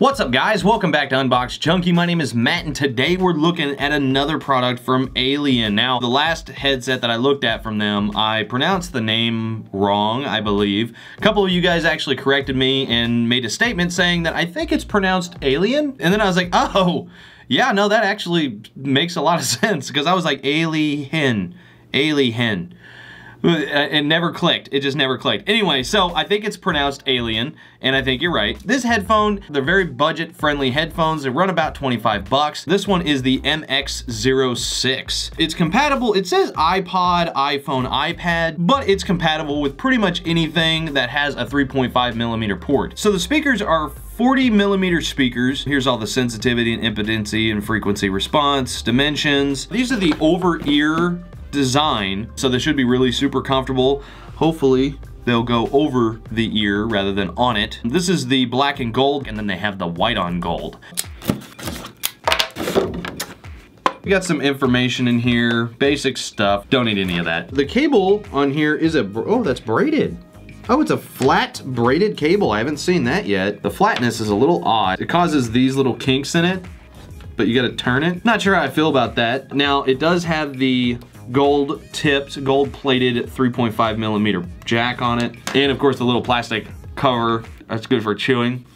What's up guys, welcome back to Unbox Junkie. My name is Matt and today we're looking at another product from Ailihen. Now, the last headset that I looked at from them, I pronounced the name wrong, I believe. A couple of you guys actually corrected me and made a statement saying that I think it's pronounced Ailihen. And then I was like, oh, yeah, no, that actually makes a lot of sense because I was like, Ailihen, Ailihen. It never clicked. It just never clicked. Anyway, so I think it's pronounced Ailihen, and I think you're right. This headphone, they're very budget-friendly headphones. They run about 25 bucks. This one is the MX-06. It's compatible, it says iPod, iPhone, iPad, but it's compatible with pretty much anything that has a 3.5mm port. So the speakers are 40mm speakers. Here's all the sensitivity and impedancy and frequency response, dimensions. These are the over-ear design, so they should be really super comfortable. Hopefully they'll go over the ear rather than on it. This is the black and gold, and then they have the white on gold. We got some information in here, basic stuff, don't need any of that. The cable on here is a, oh, that's braided. Oh, it's a flat braided cable. I haven't seen that yet. The flatness is a little odd. It causes these little kinks in it, but you gotta turn it. Not sure how I feel about that. Now, it does have the gold tipped, gold plated 3.5mm jack on it. And of course the little plastic cover, that's good for chewing.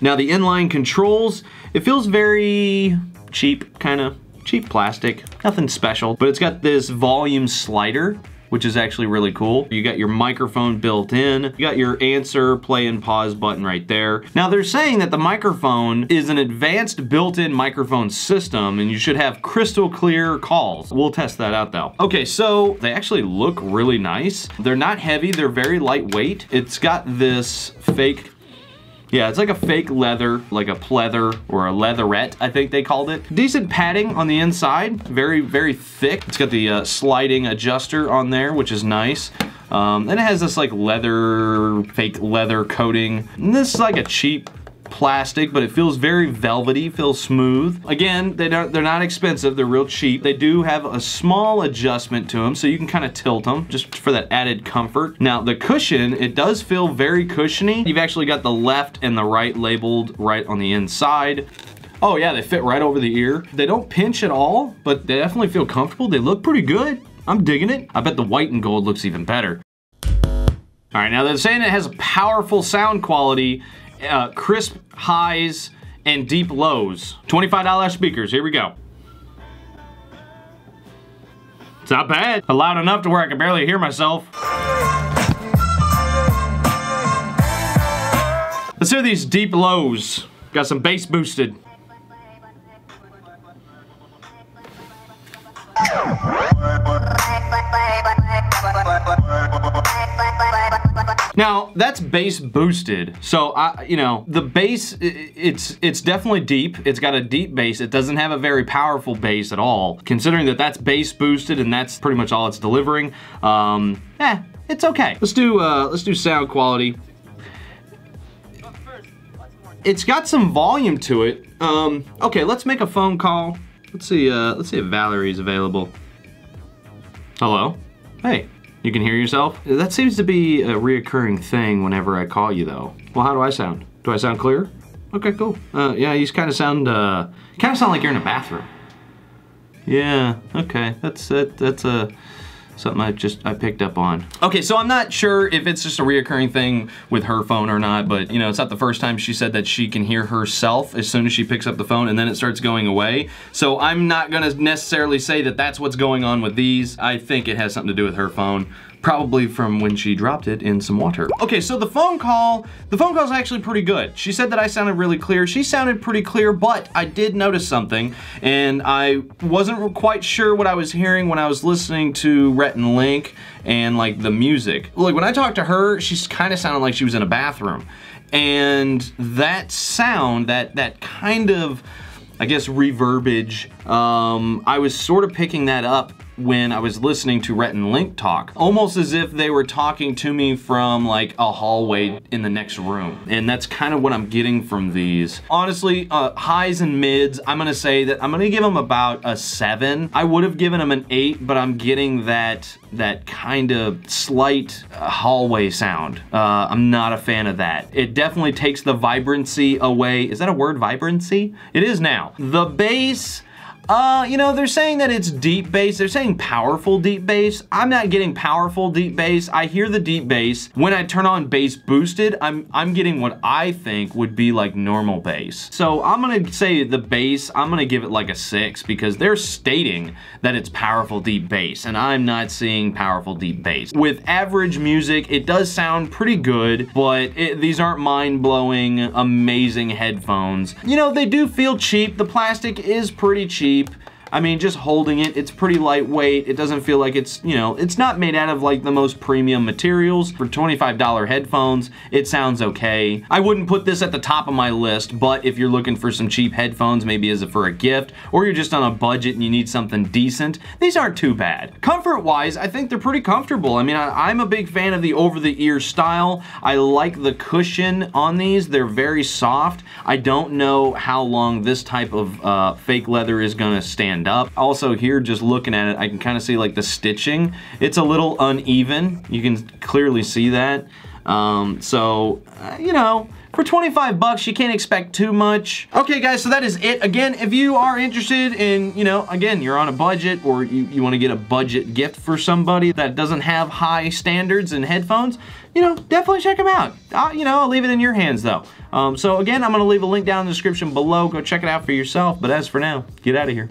Now the inline controls, it feels very cheap, kind of cheap plastic, nothing special, but it's got this volume slider, which is actually really cool. You got your microphone built in, you got your answer, play and pause button right there. Now they're saying that the microphone is an advanced built-in microphone system and you should have crystal clear calls. We'll test that out though. Okay, so they actually look really nice. They're not heavy, they're very lightweight. It's got this fake, yeah, it's like a fake leather, like a pleather or a leatherette, I think they called it. Decent padding on the inside, very, very thick. It's got the sliding adjuster on there, which is nice. And it has this like leather, fake leather coating. And this is like a cheap plastic, but it feels very velvety, feels smooth. Again, they're not expensive, they're real cheap. They do have a small adjustment to them, so you can kind of tilt them, just for that added comfort. Now, the cushion, it does feel very cushiony. You've actually got the left and the right labeled right on the inside. Oh yeah, they fit right over the ear. They don't pinch at all, but they definitely feel comfortable. They look pretty good. I'm digging it. I bet the white and gold looks even better. All right, now they're saying it has a powerful sound quality, crisp highs and deep lows. $25 speakers, here we go. It's not bad. Loud enough to where I can barely hear myself. Let's hear these deep lows. Got some bass boosted. Now, that's bass boosted, so you know, the bass, it's definitely deep. It's got a deep bass. It doesn't have a very powerful bass at all. Considering that that's bass boosted and that's pretty much all it's delivering, it's okay. Let's do sound quality. It's got some volume to it. Okay, let's make a phone call. Let's see if Valerie's available. Hello? Hey. You can hear yourself? That seems to be a reoccurring thing whenever I call you though. Well, how do I sound? Do I sound clear? Okay, cool. Yeah, you kind of sound like you're in a bathroom. Yeah, okay, that's something I picked up on. Okay, so I'm not sure if it's just a reoccurring thing with her phone or not, but you know, it's not the first time she said that she can hear herself as soon as she picks up the phone and then it starts going away. So I'm not gonna necessarily say that that's what's going on with these. I think it has something to do with her phone, probably from when she dropped it in some water. Okay, so the phone call's actually pretty good. She said that I sounded really clear. She sounded pretty clear, but I did notice something, and I wasn't quite sure what I was hearing when I was listening to Rhett and Link and like the music. Like when I talked to her, she kind of sounded like she was in a bathroom. And that sound, that kind of, I guess, reverbage, I was sort of picking that up when I was listening to Rhett and Link talk, almost as if they were talking to me from like a hallway in the next room. And that's kind of what I'm getting from these. Honestly, highs and mids, I'm gonna say that I'm gonna give them about a 7. I would have given them an 8, but I'm getting that kind of slight hallway sound. I'm not a fan of that. It definitely takes the vibrancy away. Is that a word, vibrancy? It is now. The bass, you know, they're saying that it's deep bass. They're saying powerful deep bass. I'm not getting powerful deep bass. I hear the deep bass. When I turn on bass boosted, I'm getting what I think would be like normal bass. So I'm gonna say the bass, I'm gonna give it like a 6 because they're stating that it's powerful deep bass and I'm not seeing powerful deep bass. With average music, it does sound pretty good, but these aren't mind-blowing, amazing headphones. You know, they do feel cheap. The plastic is pretty cheap. I mean, just holding it, it's pretty lightweight. It doesn't feel like it's, you know, it's not made out of like the most premium materials. For $25 headphones, it sounds okay. I wouldn't put this at the top of my list, but if you're looking for some cheap headphones, maybe as for a gift, or you're just on a budget and you need something decent, these aren't too bad. Comfort-wise, I think they're pretty comfortable. I mean, I'm a big fan of the over-the-ear style. I like the cushion on these. They're very soft. I don't know how long this type of fake leather is gonna stand up. Also here, just looking at it, I can kind of see like the stitching. It's a little uneven. You can clearly see that. You know, for 25 bucks, you can't expect too much. Okay guys, so that is it. Again, if you are interested in, you know, again, you're on a budget or you want to get a budget gift for somebody that doesn't have high standards in headphones, you know, definitely check them out. You know, I'll leave it in your hands though. So again, I'm going to leave a link down in the description below. Go check it out for yourself. But as for now, get out of here.